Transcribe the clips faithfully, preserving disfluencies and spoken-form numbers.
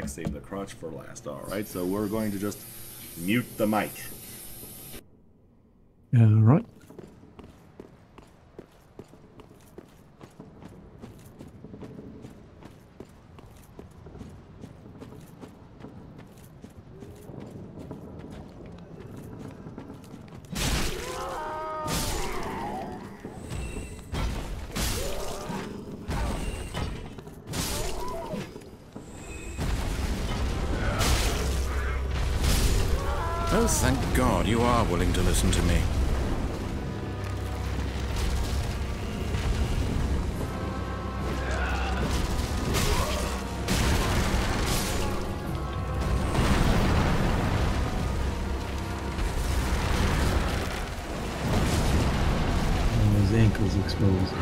heck, save the crotch for last. All right, so we're going to just mute the mic. All right. Oh, thank God you are willing to listen to me. Oh, his ankle's exposed.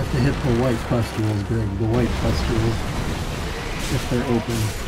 To hit the white pustules, Greg. The white pustules, if they're open.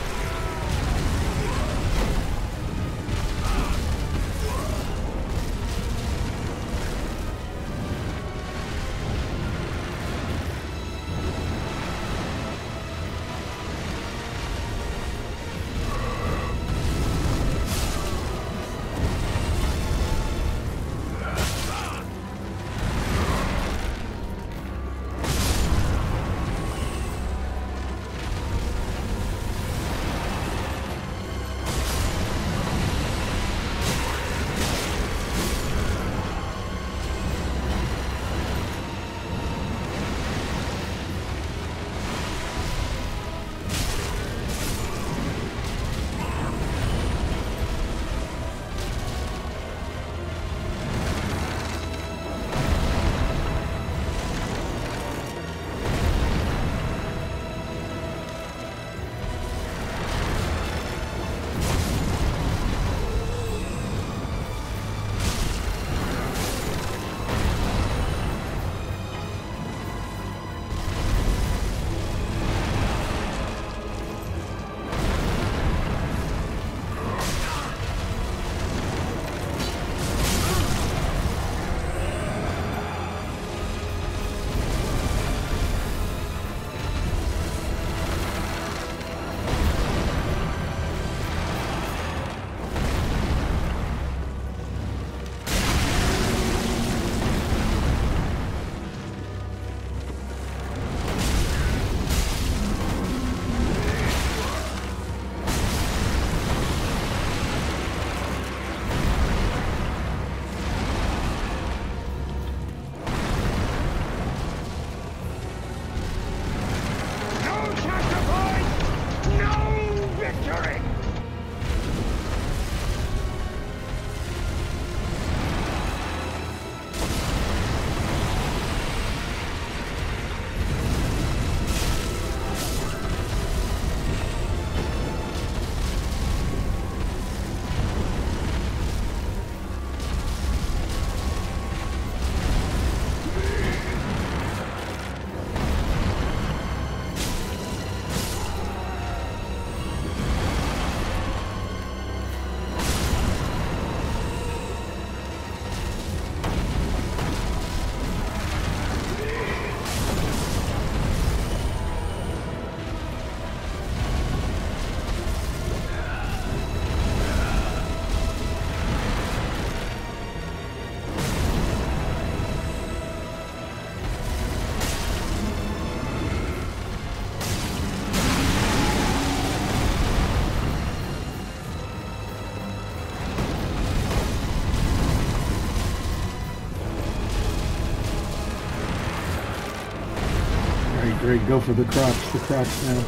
Great, go for the crops, the crops now.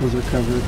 Those are covered.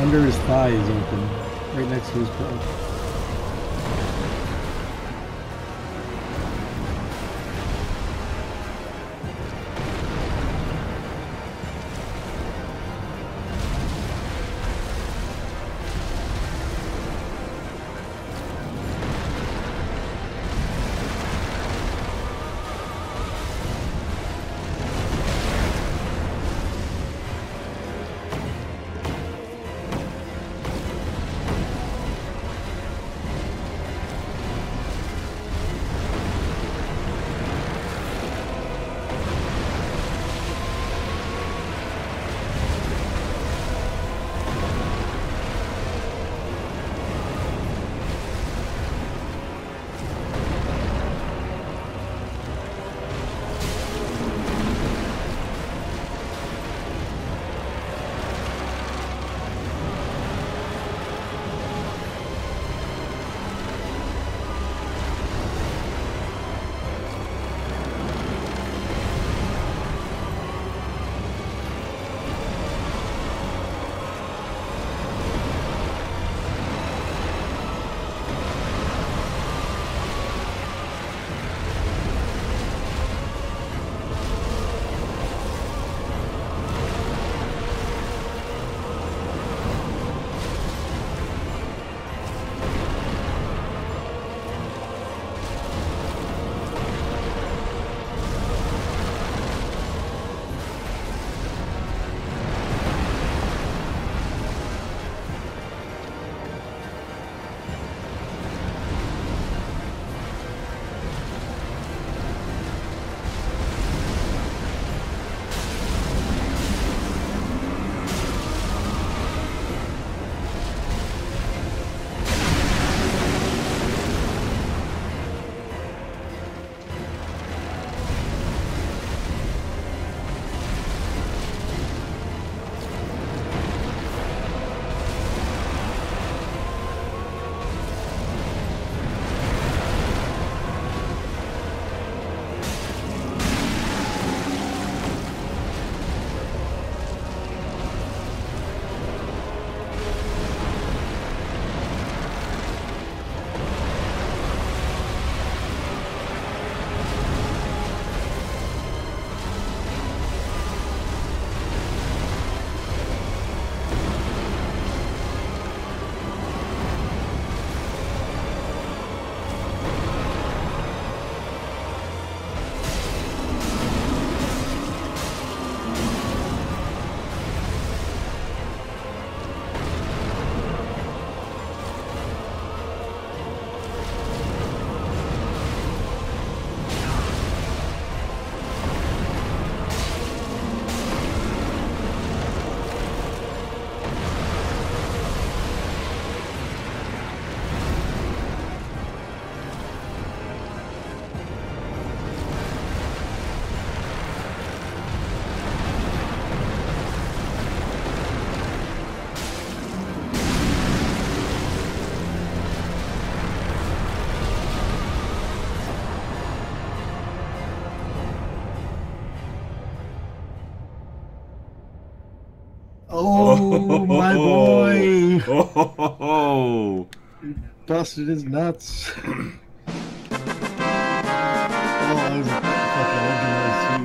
Under his thigh is open, right next to his thigh. Oh, my boy! Oh, ho, ho, ho. Busted his nuts. Oh, that was fucking